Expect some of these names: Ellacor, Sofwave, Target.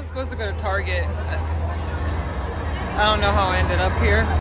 I was supposed to go to Target. I don't know how I ended up here.